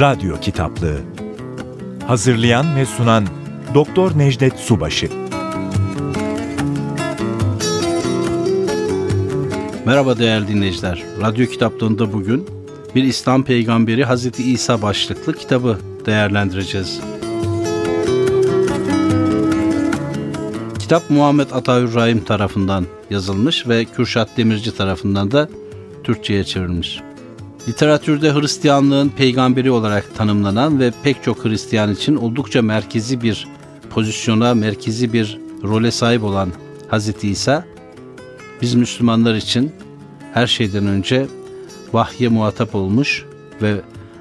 Radyo Kitaplığı. Hazırlayan ve sunan Doktor Necdet Subaşı. Merhaba değerli dinleyiciler. Radyo Kitaplığı'nda bugün bir İslam Peygamberi Hazreti İsa başlıklı kitabı değerlendireceğiz. Kitap Muhammed Ataurrahim tarafından yazılmış ve Kürşat Demirci tarafından da Türkçe'ye çevrilmiş. Literatürde Hristiyanlığın peygamberi olarak tanımlanan ve pek çok Hristiyan için oldukça merkezi bir pozisyona, merkezi bir role sahip olan Hazreti İsa, biz Müslümanlar için her şeyden önce vahye muhatap olmuş ve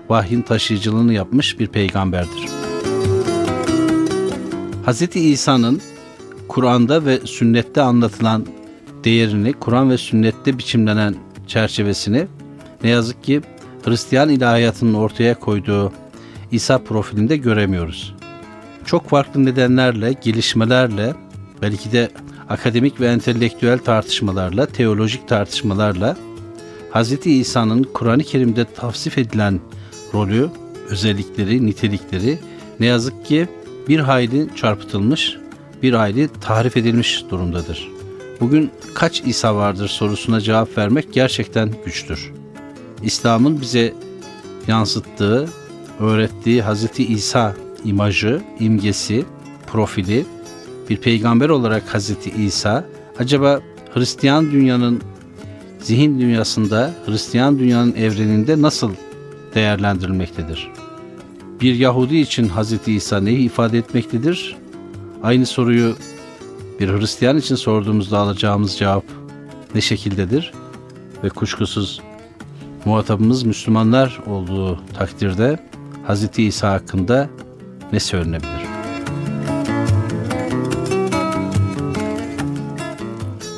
vahyin taşıyıcılığını yapmış bir peygamberdir. Hazreti İsa'nın Kur'an'da ve sünnette anlatılan değerini, Kur'an ve sünnette biçimlenen çerçevesini ne yazık ki Hristiyan ilahiyatının ortaya koyduğu İsa profilinde göremiyoruz. Çok farklı nedenlerle, gelişmelerle, belki de akademik ve entelektüel tartışmalarla, teolojik tartışmalarla Hz. İsa'nın Kur'an-ı Kerim'de tavsif edilen rolü, özellikleri, nitelikleri ne yazık ki bir hayli çarpıtılmış, bir hayli tahrif edilmiş durumdadır. Bugün kaç İsa vardır sorusuna cevap vermek gerçekten güçtür. İslam'ın bize yansıttığı, öğrettiği Hz. İsa imajı, imgesi, profili, bir peygamber olarak Hz. İsa, acaba Hristiyan dünyanın zihin dünyasında, Hristiyan dünyanın evreninde nasıl değerlendirilmektedir? Bir Yahudi için Hz. İsa neyi ifade etmektedir? Aynı soruyu bir Hristiyan için sorduğumuzda alacağımız cevap ne şekildedir? Ve kuşkusuz muhatabımız Müslümanlar olduğu takdirde Hz. İsa hakkında ne söylenebilir?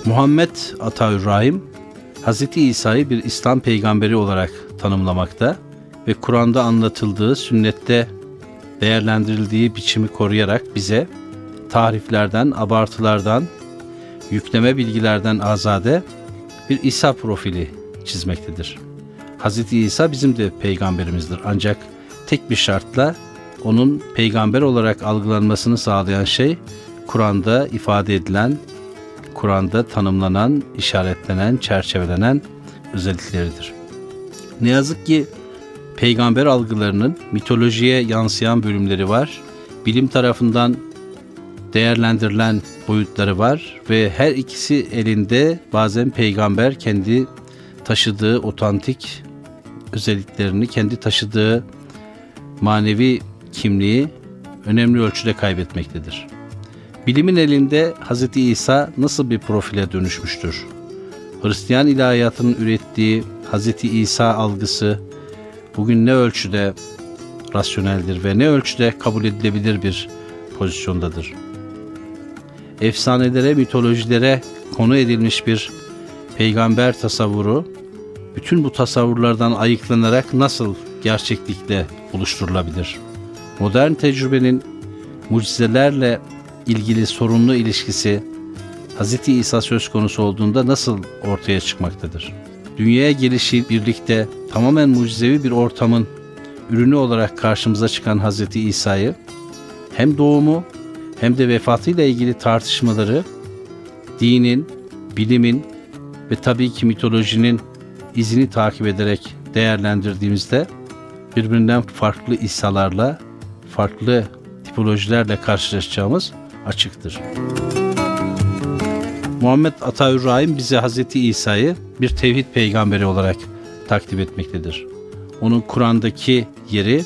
Muhammed Ataurrahim, Hz. İsa'yı bir İslam peygamberi olarak tanımlamakta ve Kur'an'da anlatıldığı, sünnette değerlendirildiği biçimi koruyarak bize tahriflerden, abartılardan, yükleme bilgilerden azade bir İsa profili çizmektedir. Hz. İsa bizim de peygamberimizdir, ancak tek bir şartla onun peygamber olarak algılanmasını sağlayan şey Kur'an'da ifade edilen, Kur'an'da tanımlanan, işaretlenen, çerçevelenen özellikleridir. Ne yazık ki peygamber algılarının mitolojiye yansıyan bölümleri var, bilim tarafından değerlendirilen boyutları var ve her ikisi elinde bazen peygamber kendi taşıdığı otantik özelliklerini, kendi taşıdığı manevi kimliği önemli ölçüde kaybetmektedir. Bilimin elinde Hz. İsa nasıl bir profile dönüşmüştür? Hristiyan ilahiyatının ürettiği Hz. İsa algısı bugün ne ölçüde rasyoneldir ve ne ölçüde kabul edilebilir bir pozisyondadır? Efsanelere, mitolojilere konu edilmiş bir peygamber tasavvuru, bütün bu tasavvurlardan ayıklanarak nasıl gerçeklikle oluşturulabilir? Modern tecrübenin mucizelerle ilgili sorunlu ilişkisi Hz. İsa söz konusu olduğunda nasıl ortaya çıkmaktadır? Dünyaya gelişi birlikte tamamen mucizevi bir ortamın ürünü olarak karşımıza çıkan Hz. İsa'yı, hem doğumu hem de vefatıyla ilgili tartışmaları dinin, bilimin ve tabii ki mitolojinin izini takip ederek değerlendirdiğimizde birbirinden farklı İsa'larla, farklı tipolojilerle karşılaşacağımız açıktır. Muhammed Ataurrahim bize Hz. İsa'yı bir tevhid peygamberi olarak takdim etmektedir. Onun Kur'an'daki yeri,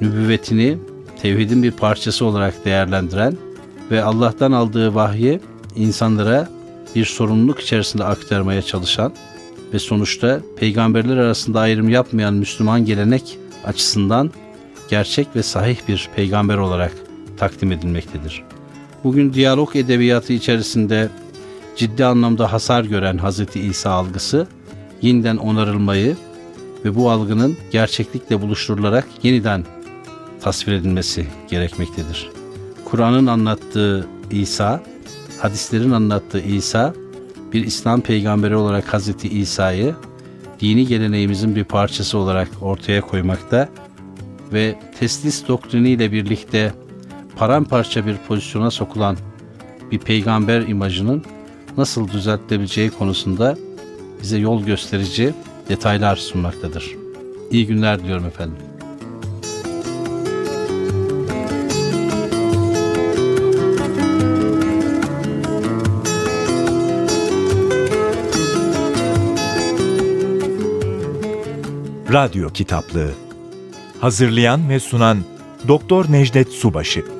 nübüvvetini tevhidin bir parçası olarak değerlendiren ve Allah'tan aldığı vahyi insanlara bir sorumluluk içerisinde aktarmaya çalışan ve sonuçta peygamberler arasında ayrım yapmayan Müslüman gelenek açısından gerçek ve sahih bir peygamber olarak takdim edilmektedir. Bugün diyalog edebiyatı içerisinde ciddi anlamda hasar gören Hz. İsa algısı yeniden onarılmayı ve bu algının gerçeklikle buluşturularak yeniden tasvir edilmesi gerekmektedir. Kur'an'ın anlattığı İsa, hadislerin anlattığı İsa, bir İslam peygamberi olarak Hz. İsa'yı dini geleneğimizin bir parçası olarak ortaya koymakta ve teslis doktriniyle birlikte paramparça bir pozisyona sokulan bir peygamber imajının nasıl düzeltilebileceği konusunda bize yol gösterici detaylar sunmaktadır. İyi günler diliyorum efendim. Radyo Kitaplığı. Hazırlayan ve sunan Doktor Necdet Subaşı.